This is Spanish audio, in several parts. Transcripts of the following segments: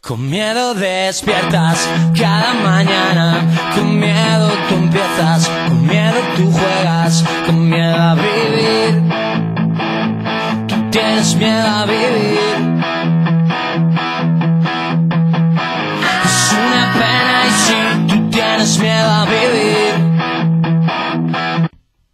Con miedo despiertas cada mañana, con miedo tú empiezas, con miedo tú juegas, con miedo a vivir. Tú tienes miedo a vivir. Es una pena y sí, tú tienes miedo a vivir.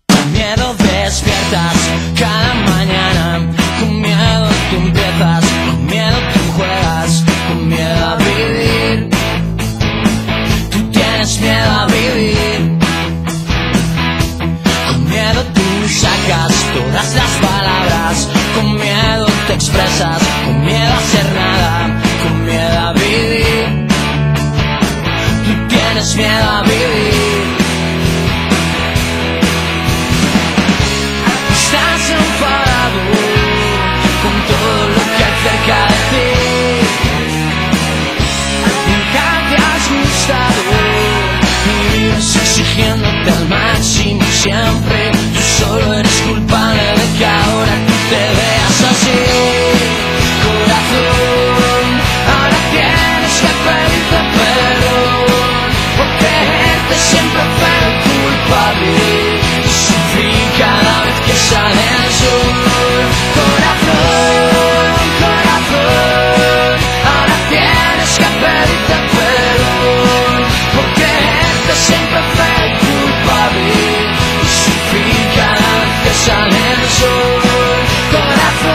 Con miedo despiertas cada mañana, con miedo tú empiezas, con miedo tú juegas, con miedo a vivir. Tú tienes miedo a vivir. Con miedo tú sacas todas las palabras, con miedo te expresas, con miedo a hacer nada, con miedo a vivir. Tú tienes miedo a vivir. Estás enfadado con todo lo que hay cerca de ti. Nunca te has gustado y vives exigiéndote al máximo siempre. Tú solo eres culpable de que ahora tú te veas así. Corazón, ahora tienes que pedirte perdón por creerte siempre pero culpable. Te sufrí cada vez que sale el sol. Corazón, corazón, ahora tienes que pedirte perdón por creerte siempre pero culpable. Te sufrí cada vez que sale el sol. Corazón,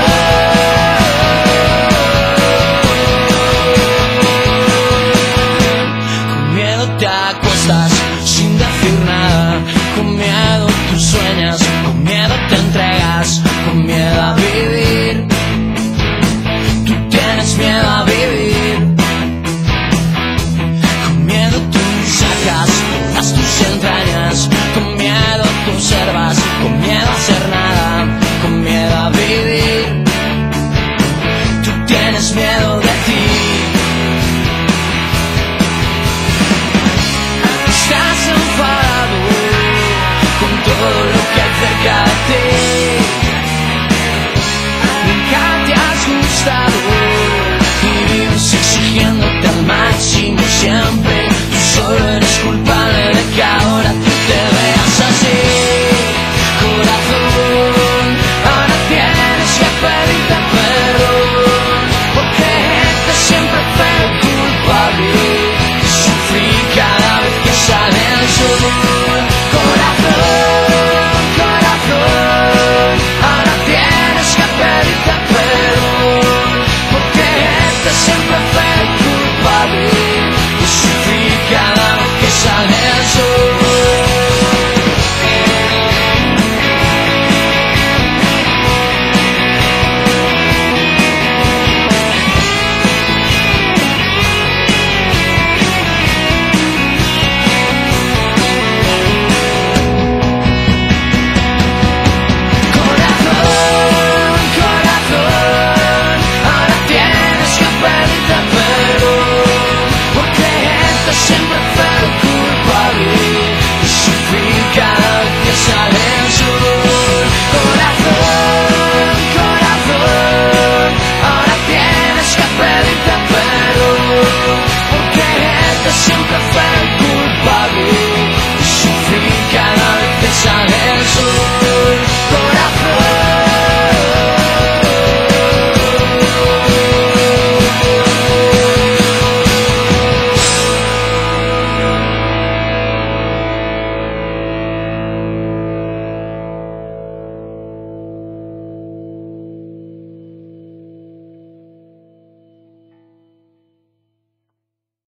con miedo te acuestas sin decir nada, con miedo tú sueñas, con miedo te entregas, con miedo a vivir. Tú tienes miedo a vivir. Con miedo tú sacas todas tus entrañas, con miedo tú observas, con miedo a hacer nada, con miedo a vivir. Tú tienes miedo de ti. Estás enfadado con todo lo que hay cerca de ti. Nunca te has gustado y vives exigiéndote al máximo siempre. Tú solo eres culpable de que ahora tú te veas así. Corazón, ahora tienes que pedirte perdón por creerte siempre pero culpable. Te sufrí cada vez que sale el sol. Corazón, corazón, ahora tienes que pedirte perdón por creerte siempre pero culpable. Te sufrí cada vez que sale el sol. Siempre